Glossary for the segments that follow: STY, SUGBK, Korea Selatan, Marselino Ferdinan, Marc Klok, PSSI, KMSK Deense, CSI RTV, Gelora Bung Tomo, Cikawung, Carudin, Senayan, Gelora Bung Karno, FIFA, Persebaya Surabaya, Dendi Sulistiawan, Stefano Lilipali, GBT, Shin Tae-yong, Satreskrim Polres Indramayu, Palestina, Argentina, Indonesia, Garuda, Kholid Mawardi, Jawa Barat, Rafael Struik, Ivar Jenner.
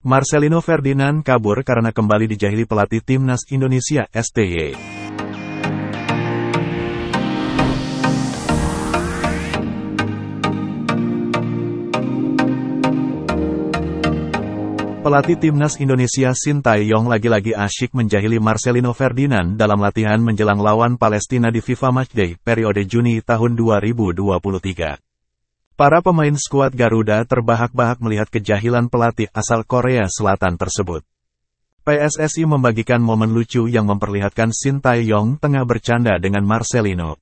Marselino Ferdinan kabur karena kembali dijahili pelatih timnas Indonesia, STY. Pelatih timnas Indonesia Shin Tae-yong lagi-lagi asyik menjahili Marselino Ferdinan dalam latihan menjelang lawan Palestina di FIFA Matchday periode Juni tahun 2023. Para pemain skuad Garuda terbahak-bahak melihat kejahilan pelatih asal Korea Selatan tersebut. PSSI membagikan momen lucu yang memperlihatkan Shin Tae-yong tengah bercanda dengan Marselino.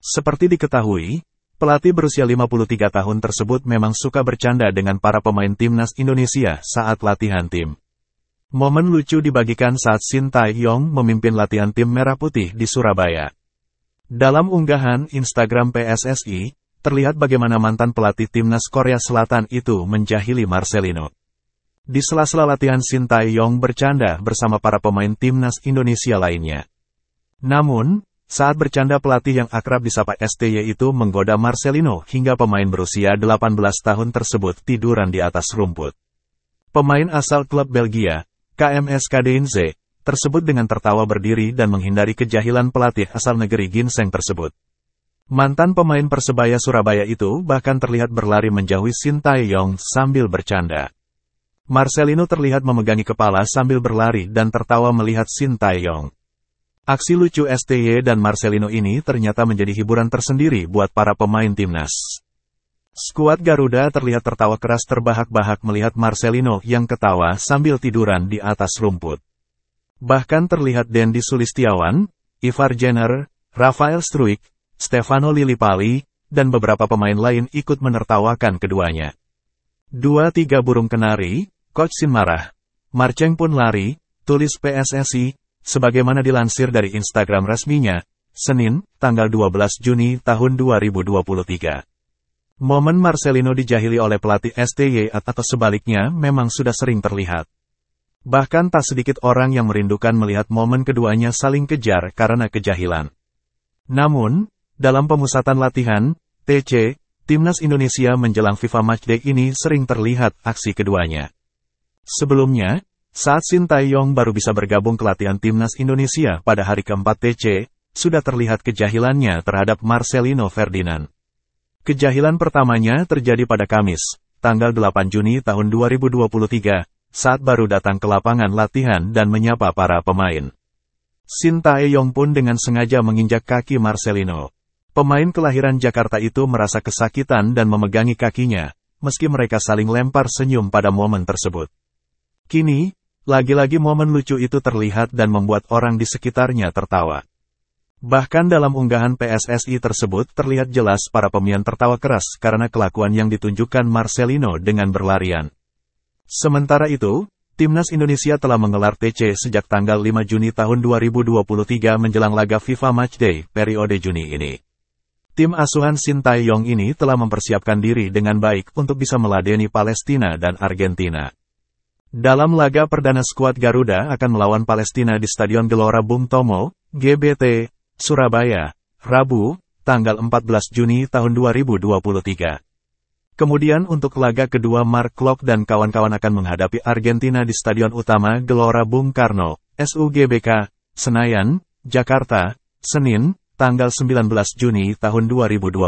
Seperti diketahui, pelatih berusia 53 tahun tersebut memang suka bercanda dengan para pemain timnas Indonesia saat latihan tim. Momen lucu dibagikan saat Shin Tae-yong memimpin latihan tim Merah Putih di Surabaya. Dalam unggahan Instagram PSSI, terlihat bagaimana mantan pelatih timnas Korea Selatan itu menjahili Marselino. Di sela-sela latihan, Shin Tae-yong bercanda bersama para pemain timnas Indonesia lainnya. Namun, saat bercanda pelatih yang akrab disapa STY itu menggoda Marselino hingga pemain berusia 18 tahun tersebut tiduran di atas rumput. Pemain asal klub Belgia, KMSK Deense, tersebut dengan tertawa berdiri dan menghindari kejahilan pelatih asal negeri ginseng tersebut. Mantan pemain Persebaya Surabaya itu bahkan terlihat berlari menjauhi Shin Tae-yong sambil bercanda. Marselino terlihat memegangi kepala sambil berlari dan tertawa melihat Shin Tae-yong. Aksi lucu STY dan Marselino ini ternyata menjadi hiburan tersendiri buat para pemain timnas. Skuad Garuda terlihat tertawa keras terbahak-bahak melihat Marselino yang ketawa sambil tiduran di atas rumput. Bahkan terlihat Dendi Sulistiawan, Ivar Jenner, Rafael Struik, Stefano Lilipali, dan beberapa pemain lain ikut menertawakan keduanya. 2-3 burung kenari, Coach Shin marah. Marceng pun lari, tulis PSSI, sebagaimana dilansir dari Instagram resminya, Senin, tanggal 12 Juni tahun 2023. Momen Marselino dijahili oleh pelatih STY atau sebaliknya memang sudah sering terlihat. Bahkan tak sedikit orang yang merindukan melihat momen keduanya saling kejar karena kejahilan. Namun, dalam pemusatan latihan, TC, Timnas Indonesia menjelang FIFA Matchday ini sering terlihat aksi keduanya. Sebelumnya, saat Shin Tae-yong baru bisa bergabung ke latihan Timnas Indonesia pada hari keempat TC, sudah terlihat kejahilannya terhadap Marselino Ferdinan. Kejahilan pertamanya terjadi pada Kamis, tanggal 8 Juni tahun 2023, saat baru datang ke lapangan latihan dan menyapa para pemain. Shin Tae-yong pun dengan sengaja menginjak kaki Marselino. Pemain kelahiran Jakarta itu merasa kesakitan dan memegangi kakinya, meski mereka saling lempar senyum pada momen tersebut. Kini, lagi-lagi momen lucu itu terlihat dan membuat orang di sekitarnya tertawa. Bahkan dalam unggahan PSSI tersebut terlihat jelas para pemain tertawa keras karena kelakuan yang ditunjukkan Marselino dengan berlarian. Sementara itu, Timnas Indonesia telah menggelar TC sejak tanggal 5 Juni tahun 2023 menjelang laga FIFA Matchday periode Juni ini. Tim asuhan Shin Tae-yong ini telah mempersiapkan diri dengan baik untuk bisa meladeni Palestina dan Argentina. Dalam laga perdana skuad Garuda akan melawan Palestina di Stadion Gelora Bung Tomo, GBT, Surabaya, Rabu, tanggal 14 Juni tahun 2023. Kemudian untuk laga kedua Marc Klok dan kawan-kawan akan menghadapi Argentina di Stadion Utama Gelora Bung Karno, SUGBK, Senayan, Jakarta, Senin, tanggal 19 Juni tahun 2023.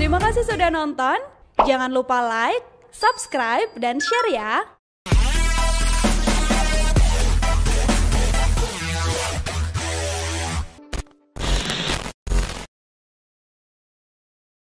Terima kasih sudah nonton, jangan lupa like, subscribe, dan share ya!